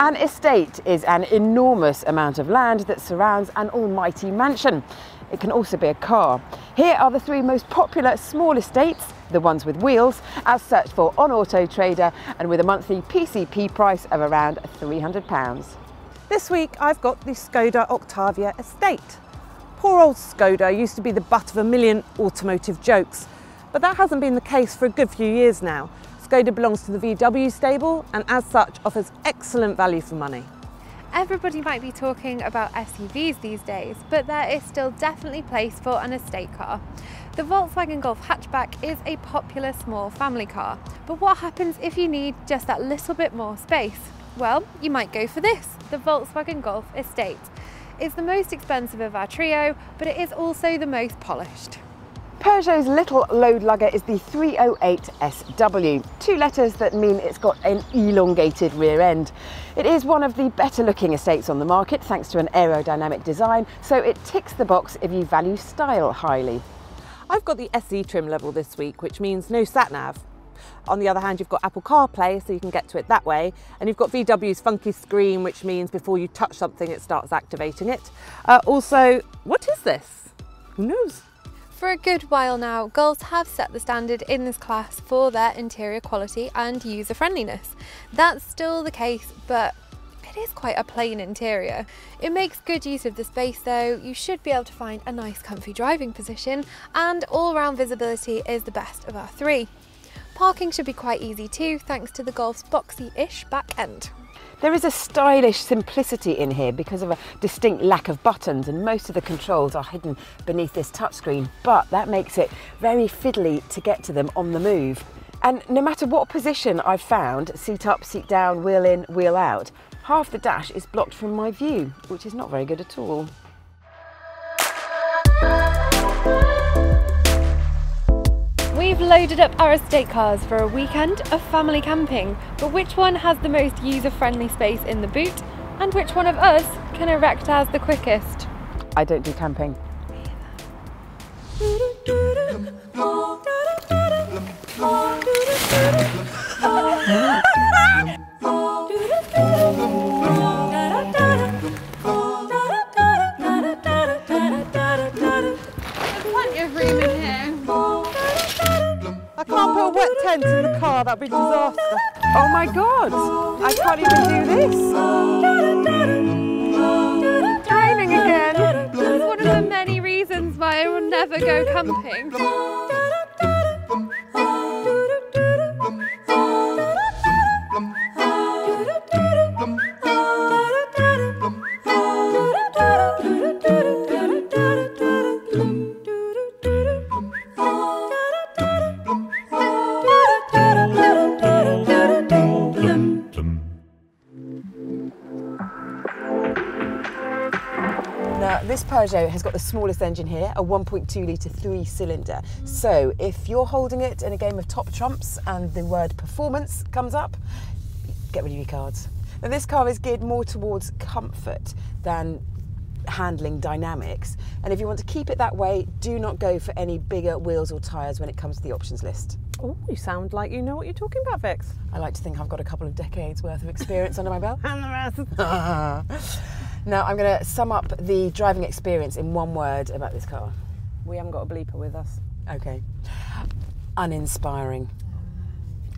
An estate is an enormous amount of land that surrounds an almighty mansion. It can also be a car. Here are the three most popular small estates, the ones with wheels, as searched for on Auto Trader and with a monthly PCP price of around £300. This week I've got the Skoda Octavia estate. Poor old Skoda used to be the butt of a million automotive jokes, but that hasn't been the case for a good few years now. Skoda belongs to the VW stable and as such offers excellent value for money. Everybody might be talking about SUVs these days, but there is still definitely place for an estate car. The Volkswagen Golf hatchback is a popular small family car, but what happens if you need just that little bit more space? Well, you might go for this, the Volkswagen Golf estate. It's the most expensive of our trio, but it is also the most polished. Peugeot's little load lugger is the 308 SW, two letters that mean it's got an elongated rear end. It is one of the better looking estates on the market thanks to an aerodynamic design, so it ticks the box if you value style highly. I've got the SE trim level this week, which means no sat-nav. On the other hand, you've got Apple CarPlay, so you can get to it that way. And you've got VW's funky screen, which means before you touch something, it starts activating it. Also, what is this? Who knows? For a good while now, Golfs have set the standard in this class for their interior quality and user friendliness. That's still the case, but it is quite a plain interior. It makes good use of the space though, you should be able to find a nice comfy driving position, and all-round visibility is the best of our three. Parking should be quite easy too, thanks to the Golf's boxy-ish back end. There is a stylish simplicity in here because of a distinct lack of buttons, and most of the controls are hidden beneath this touchscreen, but that makes it very fiddly to get to them on the move. And no matter what position I've found, seat up, seat down, wheel in, wheel out, half the dash is blocked from my view, which is not very good at all. We've loaded up our estate cars for a weekend of family camping, but which one has the most user-friendly space in the boot, and which one of us can erect ours the quickest? I don't do camping. In the car, that'd be disaster. Oh my god, I can't even do this. Driving again. That's one of the many reasons why I will never go camping. This Peugeot has got the smallest engine here, a 1.2 litre three-cylinder. So if you're holding it in a game of top trumps and the word performance comes up, get rid of your cards. Now this car is geared more towards comfort than handling dynamics. And if you want to keep it that way, do not go for any bigger wheels or tyres when it comes to the options list. Oh, you sound like you know what you're talking about, Vix. I like to think I've got a couple of decades worth of experience under my belt. And the rest. Now I'm going to sum up the driving experience in one word about this car. We haven't got a bleeper with us. Okay. Uninspiring.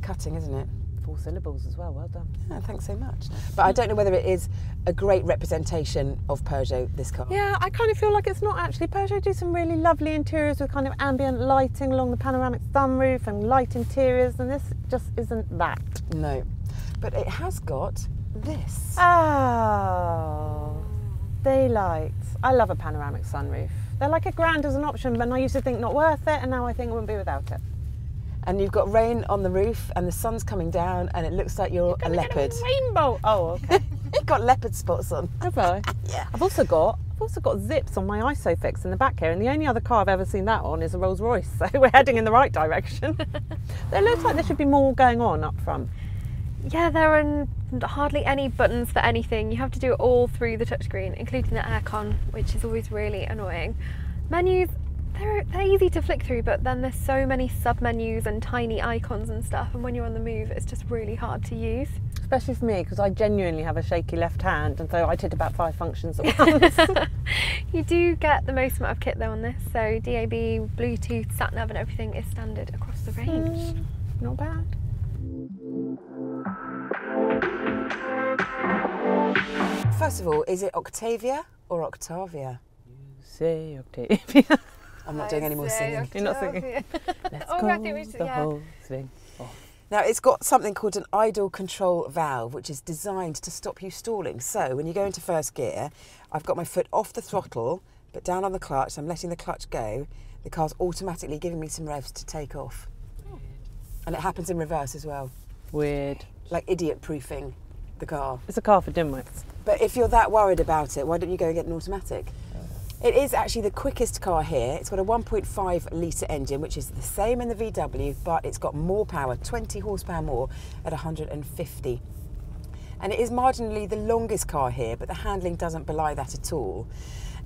Cutting, isn't it? Four syllables as well, well done. Yeah, thanks so much. But I don't know whether it is a great representation of Peugeot, this car. Yeah, I kind of feel like it's not actually. Peugeot do some really lovely interiors with kind of ambient lighting along the panoramic sunroof and light interiors, and this just isn't that. No, but it has got this. Oh, daylight. I love a panoramic sunroof. They're like a grand as an option, but I used to think not worth it, and now I think I wouldn't be without it. And you've got rain on the roof and the sun's coming down and it looks like you're a leopard. Get a rainbow. Oh, okay. You've got leopard spots on. Have I? Yeah. I've also got zips on my ISO fix in the back here, and the only other car I've ever seen that on is a Rolls Royce, so we're heading in the right direction. It looks like there should be more going on up front. Yeah, there are hardly any buttons for anything. You have to do it all through the touchscreen, including the aircon, which is always really annoying. Menus, they're easy to flick through, but then there's so many sub-menus and tiny icons and stuff, and when you're on the move, it's just really hard to use. especially for me, because I genuinely have a shaky left hand, and so I did about 5 functions at once. You do get the most amount of kit though on this, so DAB, Bluetooth, sat nav and everything is standard across the range. Not bad. First of all, is it Octavia or Octavia? You say Octavia. I'm not doing any more singing. Octavia. You're not singing. Let's go whole thing off. Now, it's got something called an idle control valve, which is designed to stop you stalling. So when you go into first gear, I've got my foot off the throttle, but down on the clutch, so I'm letting the clutch go. The car's automatically giving me some revs to take off. Oh. And it happens in reverse as well. Weird. Like idiot-proofing the car. It's a car for dimwits. But if you're that worried about it, why don't you go and get an automatic? It is actually the quickest car here. It's got a 1.5 litre engine, which is the same in the VW, but it's got more power, 20 horsepower more at 150. And it is marginally the longest car here, but the handling doesn't belie that at all.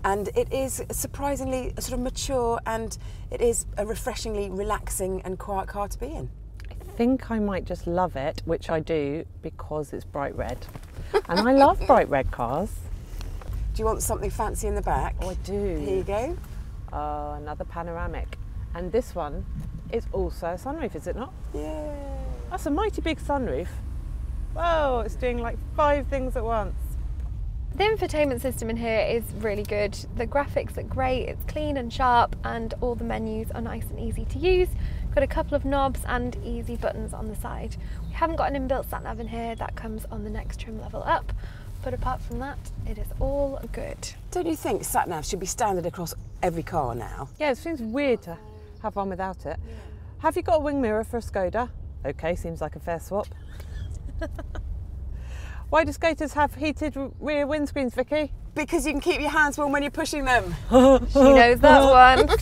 And it is surprisingly sort of mature, and it is a refreshingly relaxing and quiet car to be in. I think I might just love it, which I do, because it's bright red. And I love bright red cars. Do you want something fancy in the back? Oh, I do. Here you go. Oh, another panoramic. And this one is also a sunroof, is it not? Yeah. That's a mighty big sunroof. Whoa, it's doing like 5 things at once. The infotainment system in here is really good. The graphics look great, it's clean and sharp, and all the menus are nice and easy to use. Got a couple of knobs and easy buttons on the side. We haven't got an inbuilt sat nav in here, that comes on the next trim level up. But apart from that, it is all good. Don't you think sat nav should be standard across every car now? Yeah, it seems weird to have one without it. Yeah. Have you got a wing mirror for a Skoda? Okay, seems like a fair swap. Why do skaters have heated rear windscreens, Vicky? Because you can keep your hands warm when you're pushing them. She knows that one.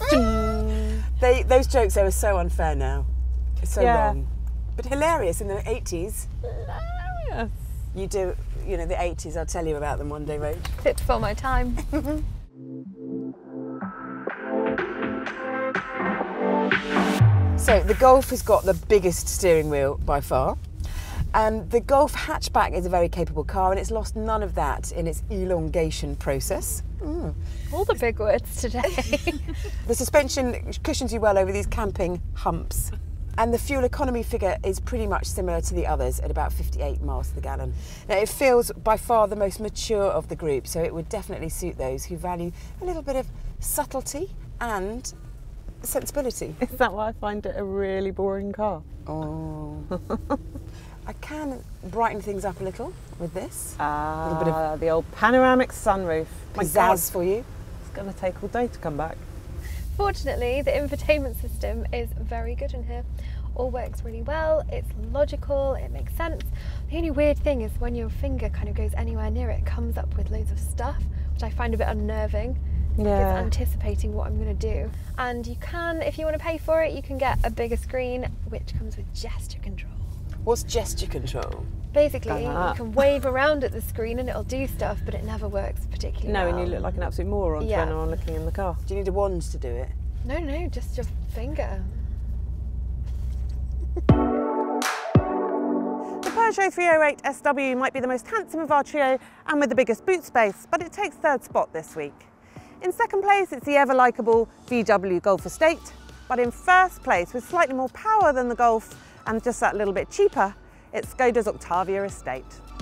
Those jokes are so unfair now. It's so wrong. But hilarious in the 80s. Hilarious. You do, you know, the 80s, I'll tell you about them one day, Rach. Fit for my time. So the Golf has got the biggest steering wheel by far. The Golf hatchback is a very capable car, and it's lost none of that in its elongation process. All the big words today. The suspension cushions you well over these camping humps. And the fuel economy figure is pretty much similar to the others at about 58 miles to the gallon. Now, it feels by far the most mature of the group, so it would definitely suit those who value a little bit of subtlety and sensibility. Is that why I find it a really boring car? Oh. I can brighten things up a little with this. A little bit of the old panoramic sunroof. Pizzazz for you. It's going to take all day to come back. Fortunately, the infotainment system is very good in here. All works really well, it's logical, it makes sense. The only weird thing is when your finger kind of goes anywhere near it, it comes up with loads of stuff, which I find a bit unnerving. Yeah. It's anticipating what I'm going to do. And you can, if you want to pay for it, you can get a bigger screen, which comes with gesture control. What's gesture control? Basically, you can wave around at the screen and it'll do stuff, but it never works particularly well. No, and you look like an absolute moron when I'm looking in the car. Do you need a wand to do it? No, no, just your finger. The Peugeot 308 SW might be the most handsome of our trio and with the biggest boot space, but it takes 3rd spot this week. In 2nd place, it's the ever-likeable VW Golf Estate, but in 1st place, with slightly more power than the Golf and just that little bit cheaper, it's Skoda's Octavia Estate.